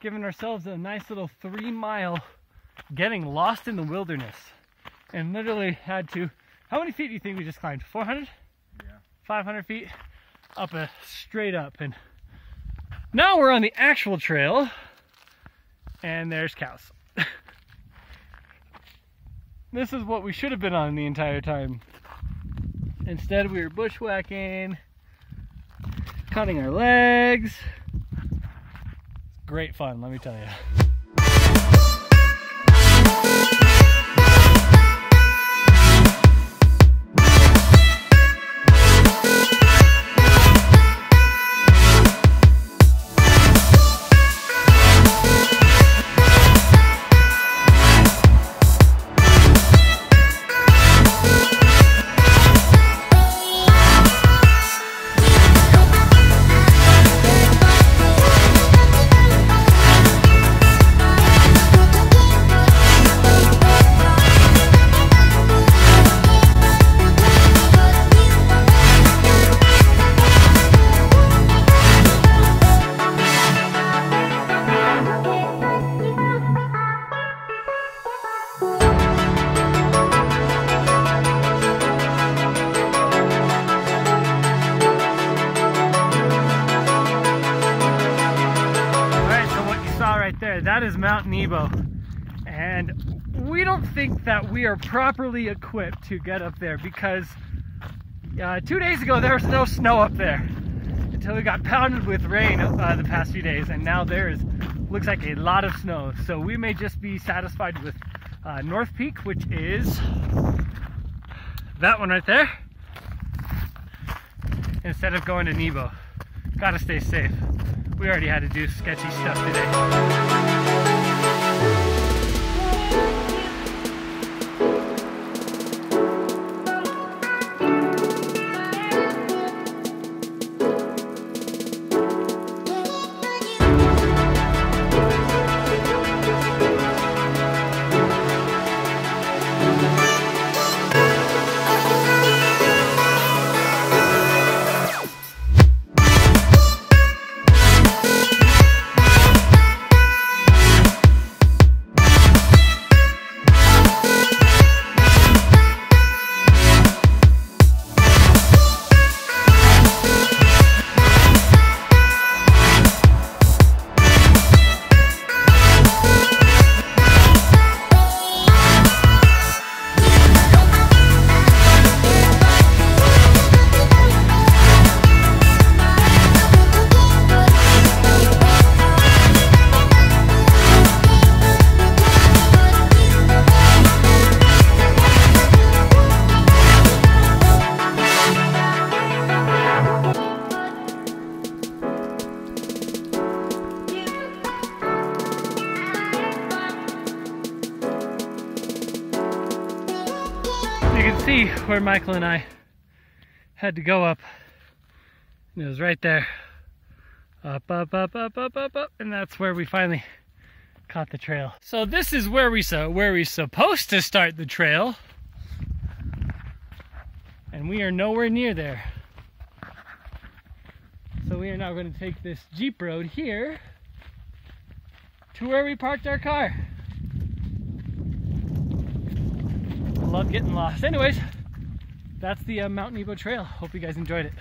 giving ourselves a nice little 3 mile getting lost in the wilderness. And literally had to, how many feet do you think we just climbed? 400? Yeah. 500 feet up, a straight up. And now we're on the actual trail and there's cows. This is what we should have been on the entire time. Instead we were bushwhacking, cutting our legs. Great fun, let me tell you. That is Mount Nebo, and we don't think that we are properly equipped to get up there because 2 days ago there was no snow up there until we got pounded with rain the past few days, and now there is, looks like, a lot of snow. So we may just be satisfied with North Peak, which is that one right there, instead of going to Nebo. Gotta stay safe. We already had to do sketchy stuff today. You can see where Michael and I had to go up, and it was right there. Up, up, up, up, up, up, up, and that's where we finally caught the trail. So this is where we're supposed to start the trail, and we are nowhere near there. So we are now going to take this Jeep road here to where we parked our car. Love getting lost. Anyways, that's the Mount Nebo trail. Hope you guys enjoyed it.